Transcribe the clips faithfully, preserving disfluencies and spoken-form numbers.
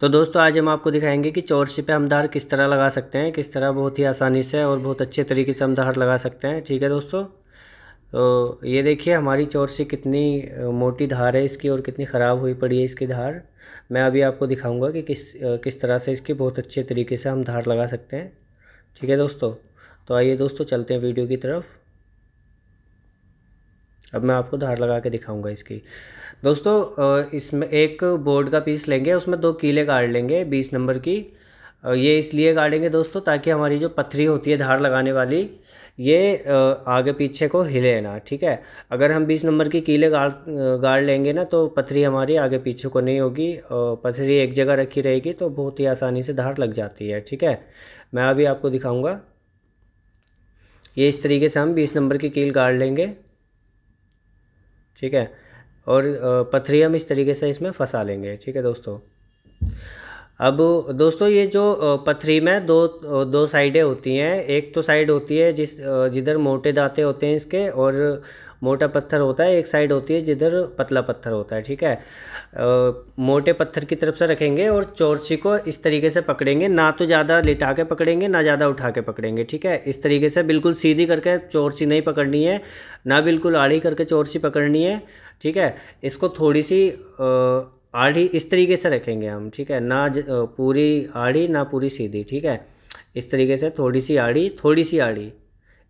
तो दोस्तों आज हम आपको दिखाएंगे कि चौरसी पे हम धार किस तरह लगा सकते हैं, किस तरह बहुत ही आसानी से और बहुत अच्छे तरीके से हम धार लगा सकते हैं। ठीक है दोस्तों, तो ये देखिए हमारी चौरसी कितनी मोटी धार है इसकी और कितनी ख़राब हुई पड़ी है इसकी धार। मैं अभी आपको दिखाऊंगा कि किस किस तरह से इसकी बहुत अच्छे तरीके से हम धार लगा सकते हैं। ठीक है दोस्तों, तो आइए दोस्तों चलते हैं वीडियो की तरफ। अब मैं आपको धार लगा के दिखाऊंगा इसकी। दोस्तों इसमें एक बोर्ड का पीस लेंगे, उसमें दो कीलें काट लेंगे बीस नंबर की। ये इसलिए काटेंगे दोस्तों ताकि हमारी जो पथरी होती है धार लगाने वाली, ये आगे पीछे को हिले ना। ठीक है, अगर हम बीस नंबर की कीलें गाड़ गाड़ लेंगे ना तो पथरी हमारी आगे पीछे को नहीं होगी, पथरी एक जगह रखी रहेगी तो बहुत ही आसानी से धार लग जाती है। ठीक है, मैं अभी आपको दिखाऊँगा। ये इस तरीके से हम बीस नंबर की कील गाड़ लेंगे। ठीक है, और पथरी हम इस तरीके से इसमें फंसा लेंगे। ठीक है दोस्तों, अब दोस्तों ये जो पथरी में दो दो साइडें होती हैं, एक तो साइड होती है जिस जिधर मोटे दांते होते हैं इसके और मोटा पत्थर होता है, एक साइड होती है जिधर पतला पत्थर होता है। ठीक है, मोटे पत्थर की तरफ से रखेंगे और चौरसी को इस तरीके से पकड़ेंगे, ना तो ज़्यादा लिटा के पकड़ेंगे ना ज़्यादा उठा के पकड़ेंगे। ठीक है, इस तरीके से बिल्कुल सीधी करके चौरसी नहीं पकड़नी है, ना बिल्कुल आड़ी करके चौरसी पकड़नी है। ठीक है, इसको थोड़ी सी आड़ी इस तरीके से रखेंगे हम। ठीक है, ना पूरी आड़ी ना पूरी सीधी। ठीक है, इस तरीके से थोड़ी सी आड़ी थोड़ी सी आड़ी,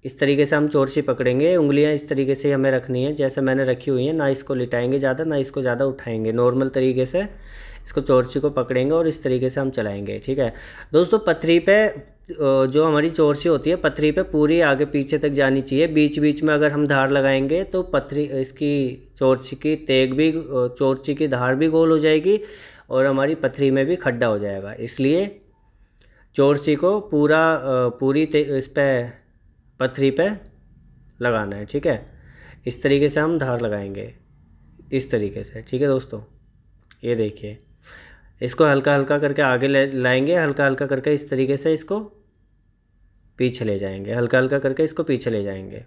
इस तरीके से हम चौरसी पकड़ेंगे। उंगलियां इस तरीके से हमें रखनी है जैसे मैंने रखी हुई है, ना इसको लिटाएंगे ज़्यादा ना इसको ज़्यादा उठाएंगे। नॉर्मल तरीके से इसको चौरसी को पकड़ेंगे और इस तरीके से हम चलाएंगे। ठीक है दोस्तों, पथरी पे जो हमारी चौरसी होती है पथरी पे पूरी आगे पीछे तक जानी चाहिए। बीच बीच में अगर हम धार लगाएंगे तो पथरी इसकी चौरसी की तेग भी, चौरसी की धार भी गोल हो जाएगी और हमारी पथरी में भी खड्डा हो जाएगा। इसलिए चौरसी को पूरा पूरी इस पर पथरी पे लगाना है। ठीक है, इस तरीके से हम धार लगाएंगे इस तरीके से। ठीक है दोस्तों, ये देखिए इसको हल्का हल्का करके आगे ले लाएंगे, हल्का हल्का करके इस तरीके से इसको पीछे ले जाएंगे, हल्का हल्का करके इसको पीछे ले जाएंगे।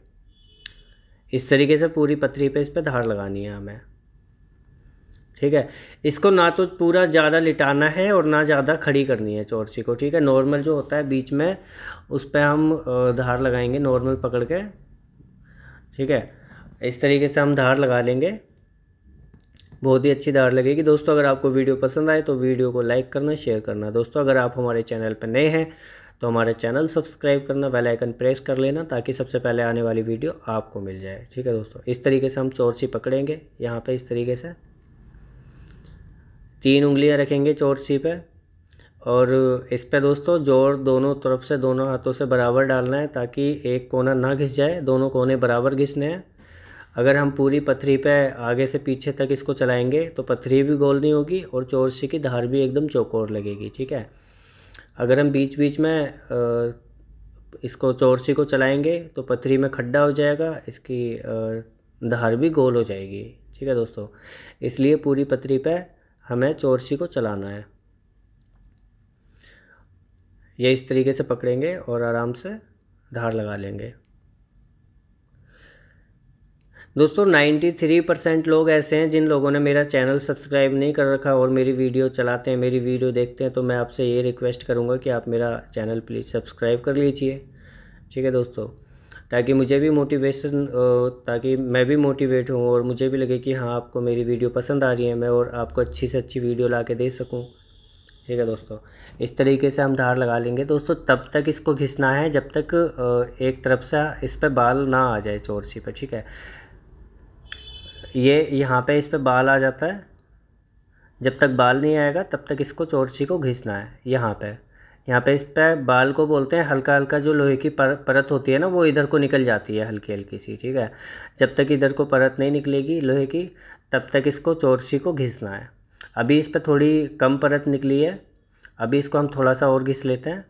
इस तरीके से पूरी पथरी पे इस पर धार लगानी है हमें। ठीक है, इसको ना तो पूरा ज़्यादा लिटाना है और ना ज़्यादा खड़ी करनी है चौरसी को। ठीक है, नॉर्मल जो होता है बीच में उस पर हम धार लगाएंगे नॉर्मल पकड़ के। ठीक है, इस तरीके से हम धार लगा लेंगे, बहुत ही अच्छी धार लगेगी। दोस्तों अगर आपको वीडियो पसंद आए तो वीडियो को लाइक करना, शेयर करना। दोस्तों अगर आप हमारे चैनल पर नए हैं तो हमारे चैनल सब्सक्राइब करना, बेल आइकन प्रेस कर लेना ताकि सबसे पहले आने वाली वीडियो आपको मिल जाए। ठीक है दोस्तों, इस तरीके से हम चौरसी पकड़ेंगे यहाँ पर इस तरीके से। तीन उंगलियां रखेंगे चौरसी पे और इस पे दोस्तों जोर दोनों तरफ से, दोनों हाथों से बराबर डालना है ताकि एक कोना ना घिस जाए, दोनों कोने बराबर घिसने हैं। अगर हम पूरी पथरी पे आगे से पीछे तक इसको चलाएंगे तो पथरी भी गोल नहीं होगी और चौरसी की धार भी एकदम चौकोर लगेगी। ठीक है, अगर हम बीच बीच में इसको चौरसी को चलाएँगे तो पथरी में खड्डा हो जाएगा, इसकी धार भी गोल हो जाएगी। ठीक है दोस्तों, इसलिए पूरी पथरी पर हमें चौरसी को चलाना है। ये इस तरीके से पकड़ेंगे और आराम से धार लगा लेंगे। दोस्तों तिरानवे परसेंट लोग ऐसे हैं जिन लोगों ने मेरा चैनल सब्सक्राइब नहीं कर रखा और मेरी वीडियो चलाते हैं, मेरी वीडियो देखते हैं, तो मैं आपसे ये रिक्वेस्ट करूँगा कि आप मेरा चैनल प्लीज़ सब्सक्राइब कर लीजिए। ठीक है दोस्तों, ताकि मुझे भी मोटिवेशन, ताकि मैं भी मोटिवेट हूँ और मुझे भी लगे कि हाँ आपको मेरी वीडियो पसंद आ रही है, मैं और आपको अच्छी से अच्छी वीडियो ला के दे सकूँ। ठीक है दोस्तों, इस तरीके से हम धार लगा लेंगे। दोस्तों तब तक इसको घिसना है जब तक एक तरफ से इस पर बाल ना आ जाए चौरसी पर। ठीक है, ये यहाँ पे इस पर बाल आ जाता है, जब तक बाल नहीं आएगा तब तक इसको चौरसी को घिसना है। यहाँ पर यहाँ पे इस पर बाल को बोलते हैं, हल्का हल्का जो लोहे की पर, परत होती है ना वो इधर को निकल जाती है हल्की हल्की सी। ठीक है, जब तक इधर को परत नहीं निकलेगी लोहे की तब तक इसको चौरसी को घिसना है। अभी इस पर थोड़ी कम परत निकली है, अभी इसको हम थोड़ा सा और घिस लेते हैं।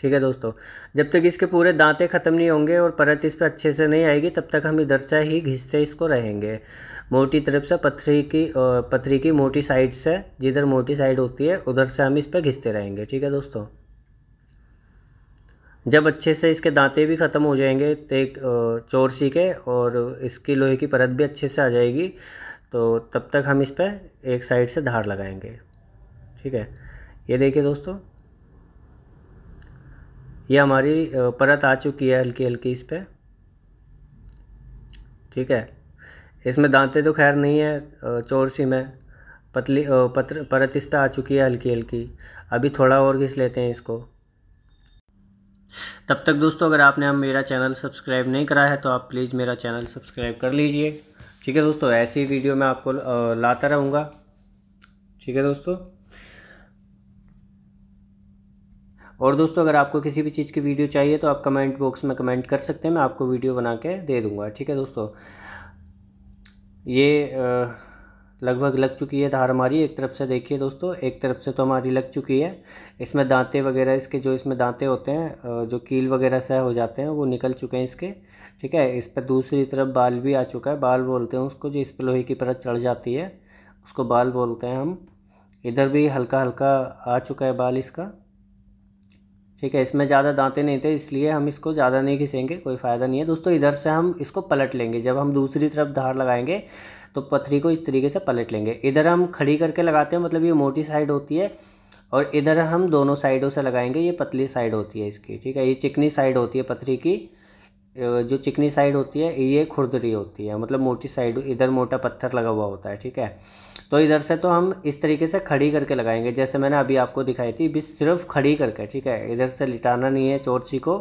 ठीक है दोस्तों, जब तक इसके पूरे दांते ख़त्म नहीं होंगे और परत इस पर अच्छे से नहीं आएगी तब तक हम इधर से ही घिसते इसको रहेंगे, मोटी तरफ से पथरी की पथरी की मोटी साइड से, जिधर मोटी साइड होती है उधर से हम इस पर घिसते रहेंगे। ठीक है दोस्तों, जब अच्छे से इसके दांते भी ख़त्म हो जाएंगे तेग चौरसी के और इसकी लोहे की परत भी अच्छे से आ जाएगी तो तब तक हम इस पर एक साइड से धार लगाएंगे। ठीक है। ये देखिए दोस्तों, ये हमारी परत आ चुकी है हल्की हल्की इस पर, ठीक है। इसमें दांते तो खैर नहीं है, चोरसी में पतली पत्र परत इस पर आ चुकी है हल्की हल्की। अभी थोड़ा और घिस लेते हैं इसको। तब तक दोस्तों, अगर आपने हम मेरा चैनल सब्सक्राइब नहीं करा है तो आप प्लीज़ मेरा चैनल सब्सक्राइब कर लीजिए, ठीक है दोस्तों। ऐसी वीडियो मैं आपको लाता रहूँगा, ठीक है दोस्तों। और दोस्तों, अगर आपको किसी भी चीज़ की वीडियो चाहिए तो आप कमेंट बॉक्स में कमेंट कर सकते हैं, मैं आपको वीडियो बना के दे दूँगा, ठीक है दोस्तों। ये लगभग लग चुकी है धार हमारी, एक तरफ से देखिए दोस्तों, एक तरफ से तो हमारी लग चुकी है। इसमें दांते वगैरह, इसके जो इसमें दांते होते हैं जो कील वगैरह से हो जाते हैं वो निकल चुके हैं इसके, ठीक है। इस पर दूसरी तरफ बाल भी आ चुका है, बाल बोलते हैं उसको, जो इस पर लोहे की परत चढ़ जाती है उसको बाल बोलते हैं हम। इधर भी हल्का हल्का आ चुका है बाल इसका, ठीक है। इसमें ज़्यादा दांते नहीं थे इसलिए हम इसको ज़्यादा नहीं घिसेंगे, कोई फ़ायदा नहीं है दोस्तों। इधर से हम इसको पलट लेंगे, जब हम दूसरी तरफ धार लगाएंगे तो पथरी को इस तरीके से पलट लेंगे। इधर हम खड़ी करके लगाते हैं, मतलब ये मोटी साइड होती है, और इधर हम दोनों साइडों से लगाएंगे, ये पतली साइड होती है इसकी, ठीक है। ये चिकनी साइड होती है पथरी की, जो चिकनी साइड होती है ये खुरदरी होती है, मतलब मोटी साइड, इधर मोटा पत्थर लगा हुआ होता है, ठीक है। तो इधर से तो हम इस तरीके से खड़ी करके लगाएंगे, जैसे मैंने अभी आपको दिखाई थी, भी सिर्फ खड़ी करके, ठीक है। इधर से लिटाना नहीं है चोरची को,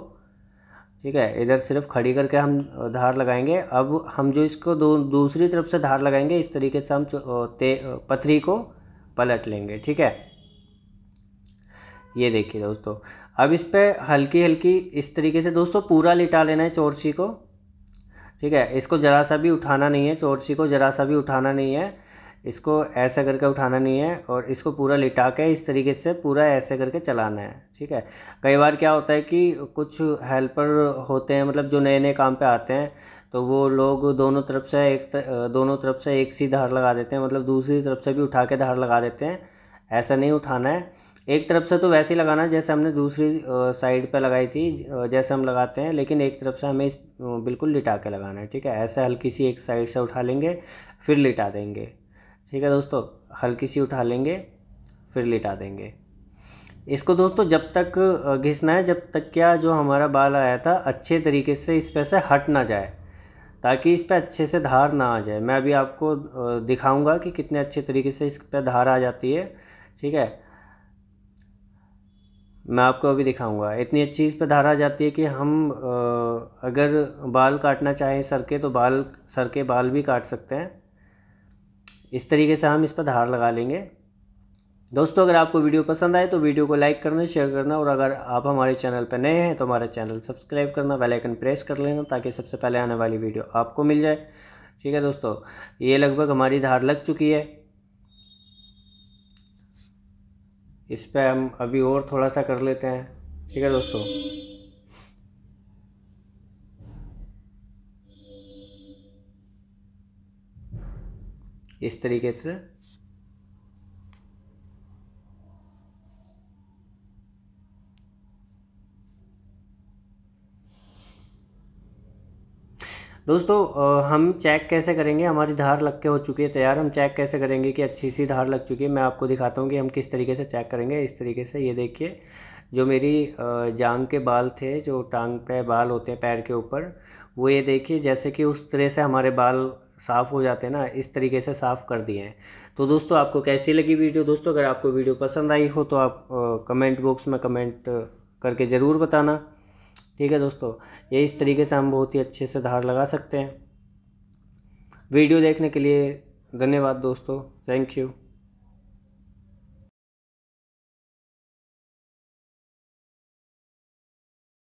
ठीक है। इधर सिर्फ खड़ी करके हम धार लगाएंगे। अब हम जो इसको दो दूसरी तरफ से धार लगाएंगे, इस तरीके से हम ते पथरी को पलट लेंगे, ठीक है। ये देखिए दोस्तों, अब इस पर हल्की हल्की इस तरीके से दोस्तों पूरा लिटा लेना है चोरसी को, ठीक है। इसको ज़रा सा भी उठाना नहीं है, चोरसी को ज़रा सा भी उठाना नहीं है, इसको ऐसा करके उठाना नहीं है, और इसको पूरा लिटा के इस तरीके से पूरा ऐसे करके चलाना है, ठीक है। कई बार क्या होता है कि कुछ हेल्पर होते हैं, मतलब जो नए नए काम पे आते हैं, तो वो लोग दोनों तरफ से एक तर, दोनों तरफ से एक सी धार लगा देते हैं, मतलब दूसरी तरफ से भी उठा के धार लगा देते हैं। ऐसा नहीं उठाना है, एक तरफ से तो वैसे ही लगाना जैसे हमने दूसरी साइड पर लगाई थी, जैसे हम लगाते हैं, लेकिन एक तरफ से हमें इस बिल्कुल लिटा के लगाना है, ठीक है। ऐसे हल्की सी एक साइड से उठा लेंगे, फिर लिटा देंगे, ठीक है दोस्तों। हल्की सी उठा लेंगे फिर लिटा देंगे इसको दोस्तों। जब तक घिसना है, जब तक क्या जो हमारा बाल आया था अच्छे तरीके से इस पर से हट ना जाए, ताकि इस पर अच्छे से धार ना आ जाए। मैं अभी आपको दिखाऊंगा कि कितने अच्छे तरीके से इस पर धार आ जाती है, ठीक है। मैं आपको अभी दिखाऊंगा। इतनी अच्छी इस पर धार आ जाती है कि हम अगर बाल काटना चाहें सर के, तो बाल सर के बाल भी काट सकते हैं। इस तरीके से हम इस पर धार लगा लेंगे दोस्तों। अगर आपको वीडियो पसंद आए तो वीडियो को लाइक करना, शेयर करना, और अगर आप हमारे चैनल पर नए हैं तो हमारा चैनल सब्सक्राइब करना, बेल आइकन प्रेस कर लेना, ताकि सबसे पहले आने वाली वीडियो आपको मिल जाए, ठीक है दोस्तों। ये लगभग हमारी धार लग चुकी है, इस पर हम अभी और थोड़ा सा कर लेते हैं, ठीक है दोस्तों। इस तरीके से दोस्तों, हम चेक कैसे करेंगे, हमारी धार लग के हो चुकी है तैयार। हम चेक कैसे करेंगे कि अच्छी सी धार लग चुकी है, मैं आपको दिखाता हूँ कि हम किस तरीके से चेक करेंगे। इस तरीके से ये देखिए, जो मेरी जांग के बाल थे, जो टांग पे बाल होते हैं पैर के ऊपर, वो ये देखिए जैसे कि उस तरह से हमारे बाल साफ़ हो जाते हैं ना, इस तरीके से साफ़ कर दिए हैं। तो दोस्तों, आपको कैसी लगी वीडियो? दोस्तों, अगर आपको वीडियो पसंद आई हो तो आप कमेंट बॉक्स में कमेंट करके ज़रूर बताना, ठीक है दोस्तों। ये इस तरीके से हम बहुत ही अच्छे से धार लगा सकते हैं। वीडियो देखने के लिए धन्यवाद दोस्तों, थैंक यू।